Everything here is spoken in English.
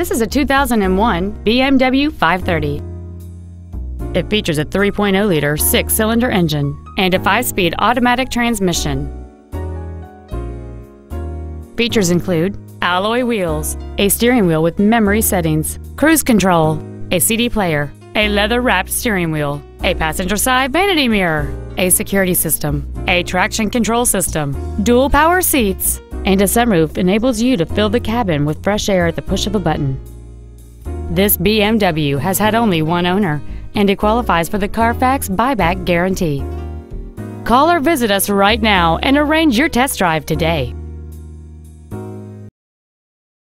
This is a 2001 BMW 530. It features a 3.0-liter six-cylinder engine and a 5-speed automatic transmission. Features include alloy wheels, a steering wheel with memory settings, cruise control, a CD player, a leather-wrapped steering wheel, a passenger side vanity mirror, a security system, a traction control system, dual power seats, and a sunroof enables you to fill the cabin with fresh air at the push of a button. This BMW has had only one owner, and it qualifies for the Carfax buyback guarantee. Call or visit us right now and arrange your test drive today.